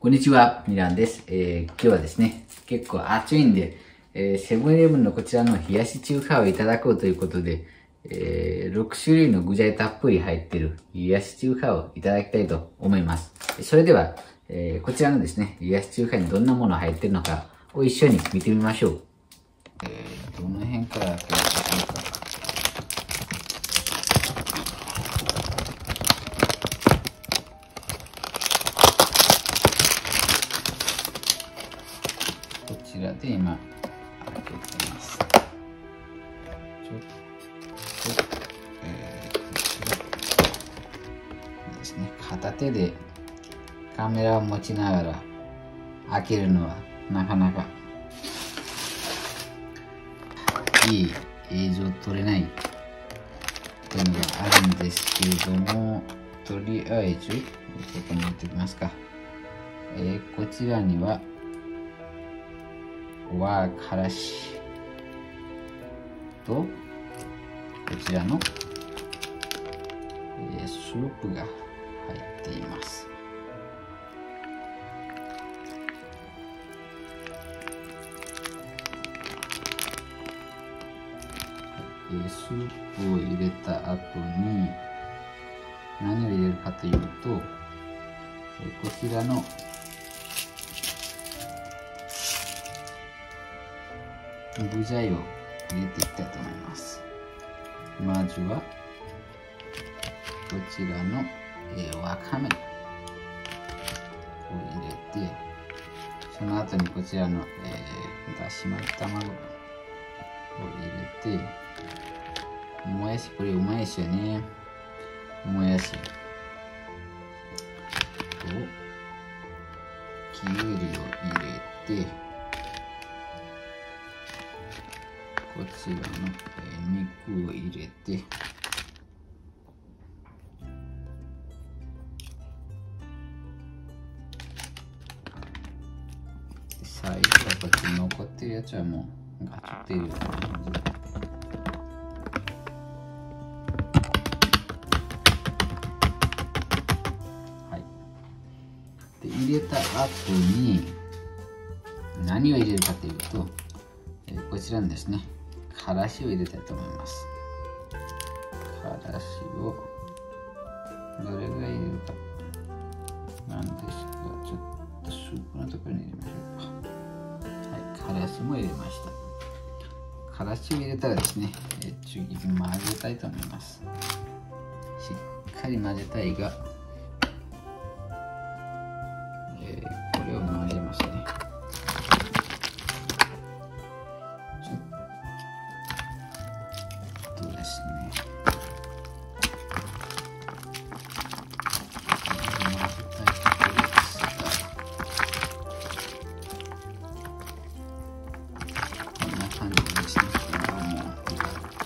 こんにちは、ミランです。今日はですね、結構暑いんで、セブンイレブンのこちらの冷やし中華をいただこうということで、6種類の具材たっぷり入ってる冷やし中華をいただきたいと思います。それでは、こちらのですね、冷やし中華にどんなもの入ってるのかを一緒に見てみましょう。どの辺から開けていこうか。こちらで今開けています。ですね、片手でカメラを持ちながら開けるのはなかなかいい映像撮れないというのがあるんですけれども、とりあえずここに持ってきますか。こちらには和からしとこちらのスープが入っています。スープを入れた後に何を入れるかというと、こちらの具材を入れていきたいと思います。まずはこちらのわかめを入れて、その後にこちらのだし巻き卵を入れて、もやし、これうまいですよね。もやしときゅうりを入れて、こちらの肉を入れて、最後はこっち残ってるやつはもうガチャってるような感じで。入れた後に何を入れるかというと、こちらにですね、からしを入れたいと思います。からしをどれぐらい入れるかなんですが、ちょっとスープのところに入れましょうか。はい、からしも入れました。からしを入れたらですね、次に混ぜたいと思います。しっかり混ぜたいが、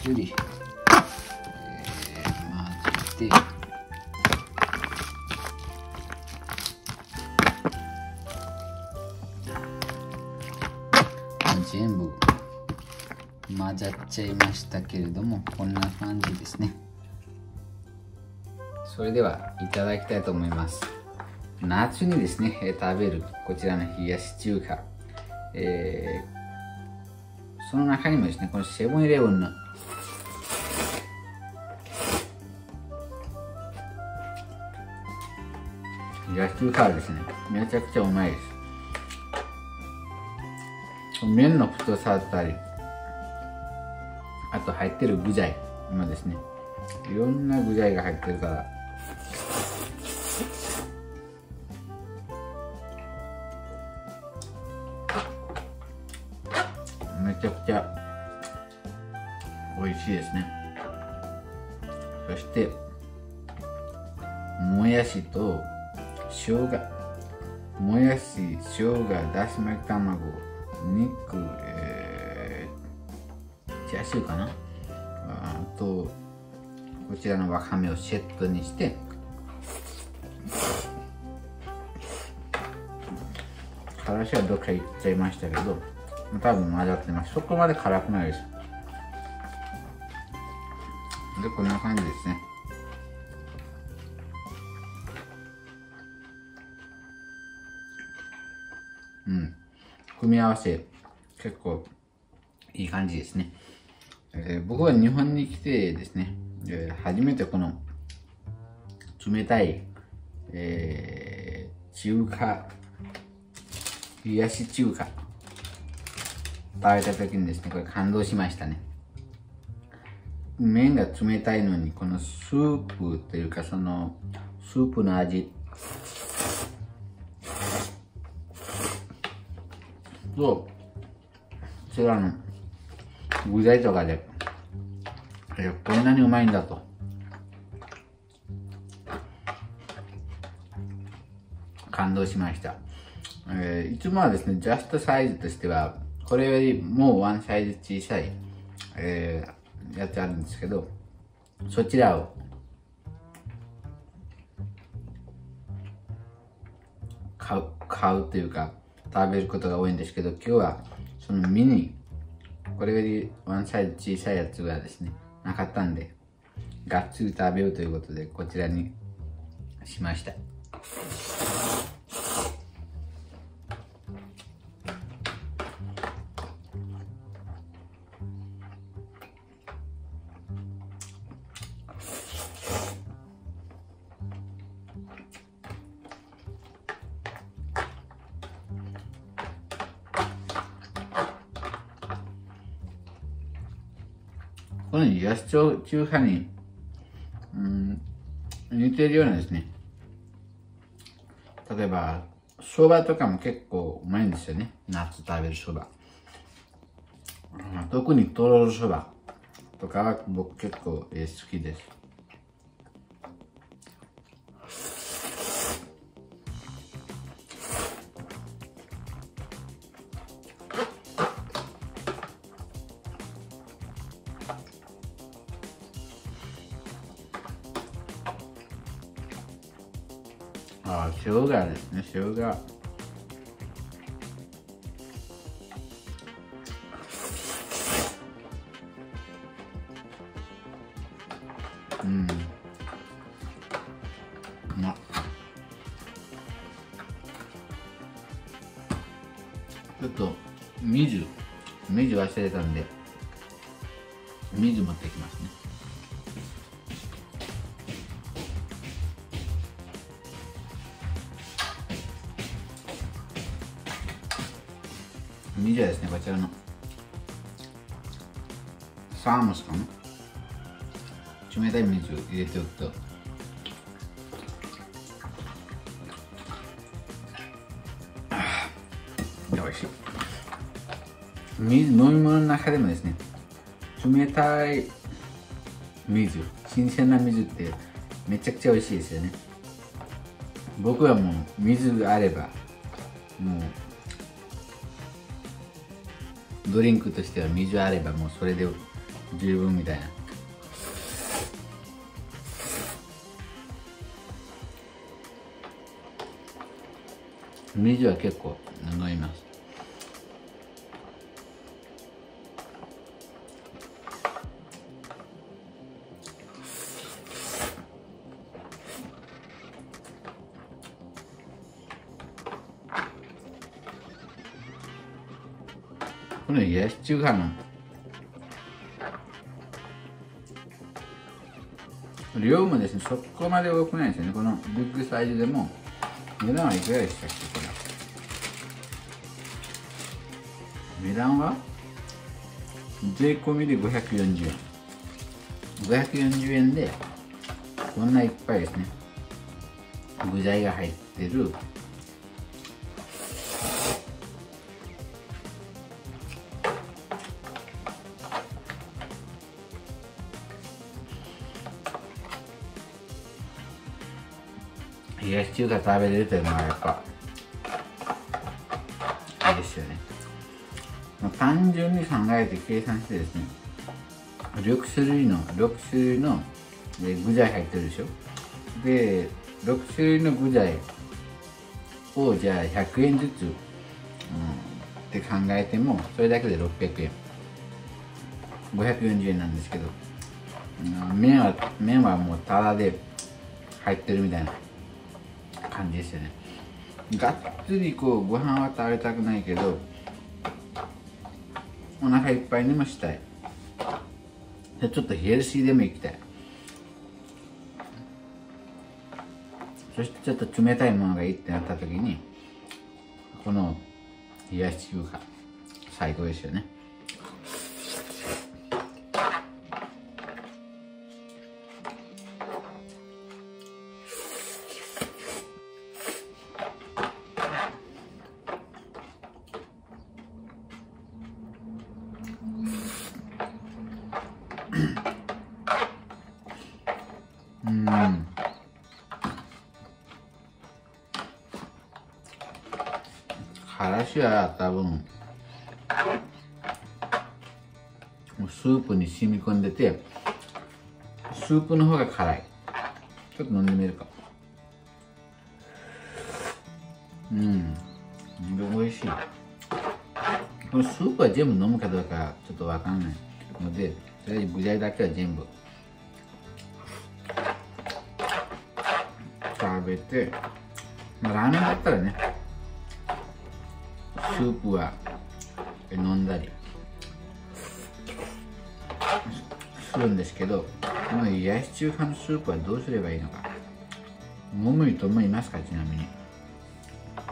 ゆり混ぜて、全部混ざっちゃいましたけれども、こんな感じですね。それではいただきたいと思います。夏にですね、食べるこちらの冷やし中華、その中にもですね、このセブンイレブンの冷やし中華ですね、めちゃくちゃうまいです。麺の太さだったり、あと入ってる具材もですね、いろんな具材が入ってるから、めちゃくちゃ美味しいですね。そしてもやしと生姜、もやし、生姜、だし巻き卵、肉、チャーシューかな、あとこちらのわかめをセットにしてからしはどっか行っちゃいましたけど、多分混ざってます。そこまで辛くないです。で、こんな感じですね。うん。組み合わせ、結構いい感じですね。僕は日本に来てですね、初めてこの冷たい、中華、冷やし中華、食べた時にですね、これ感動しましたね。麺が冷たいのに、このスープというか、そのスープの味と、それらの具材とかで、こんなにうまいんだと。感動しました。いつもはですね、ジャストサイズとしては、これよりもうワンサイズ小さい、やつあるんですけど、そちらを買うというか食べることが多いんですけど、今日はそのミニ、これよりワンサイズ小さいやつがですねなかったんで、がっつり食べようということでこちらにしました。この冷やし中華に、似てるようなですね。例えば、そばとかも結構うまいんですよね。夏食べるそば。特にとろろそばとかは僕結構好きです。生姜ですね、生姜。うん。うまっ。ちょっと水忘れたんで、水持ってきますね。水はですね、こちらのサーモスかな、冷たい水を入れておくとおいしい。水、飲み物の中でもですね、冷たい水、新鮮な水ってめちゃくちゃおいしいですよね。僕はもう水があればもうドリンクとしては水あればもうそれで十分みたいな。水は結構飲みます。この冷やし中華の量もですね、そこまで多くないですよね。このビッグサイズでも値段はいくらでしたっけ、これ。値段は税込みで540円。540円でこんないっぱいですね。具材が入ってる。冷やし中華食べれるというのはやっぱあれですよね。単純に考えて計算してですね、6種類の具材入ってるでしょ。で6種類の具材をじゃあ100円ずつ、って考えてもそれだけで600円、540円なんですけど、麺はもうタダで入ってるみたいな感じですよね。がっつりこうご飯は食べたくないけどお腹いっぱいにもしたい。でちょっとヘルシーでもいきたい。そしてちょっと冷たいものがいいってなった時にこの冷やし中華最高ですよね。からしは多分スープに染み込んでてスープの方が辛い。ちょっと飲んでみるか。美味しい。このスープは全部飲むかどうかちょっとわかんないのでとりあえず具材だけは全部食べて、まあ、ラーメンだったらねスープは飲んだりするんですけど、この冷やし中華のスープはどうすればいいのか。飲む人もいますか？ちなみに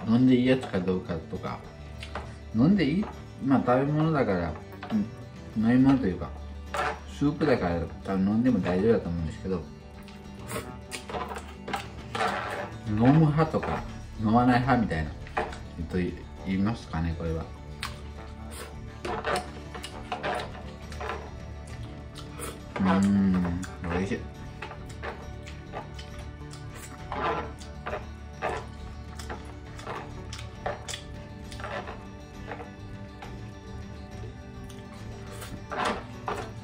飲んでいいやつかどうかとか、飲んでいい、まあ食べ物だから飲み物というかスープだから多分飲んでも大丈夫だと思うんですけど、飲む派とか飲まない派みたいな言いますかね。これはおいしい。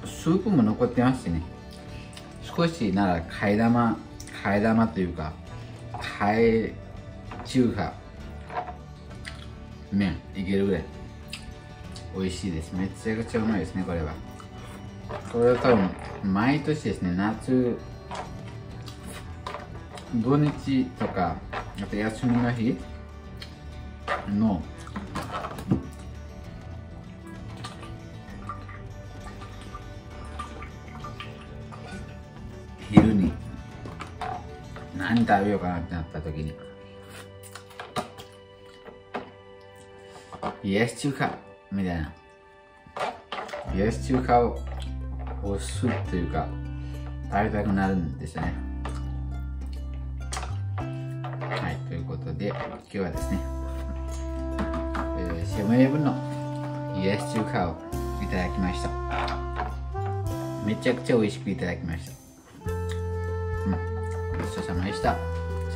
スープも残ってますしね。少しなら替え玉というか替え中華麺いけるぐらい美味しいです。めちゃくちゃうまいですね。これは多分毎年ですね、夏土日とかあと休みの日の昼に何食べようかなってなった時に冷やし中華みたいな、冷やし中華を押すというか食べたくなるんですよね。はい、ということで今日はですね、セブンイレブンの冷やし中華をいただきました。めちゃくちゃ美味しくいただきました。ごちそうさまでした。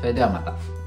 それではまた。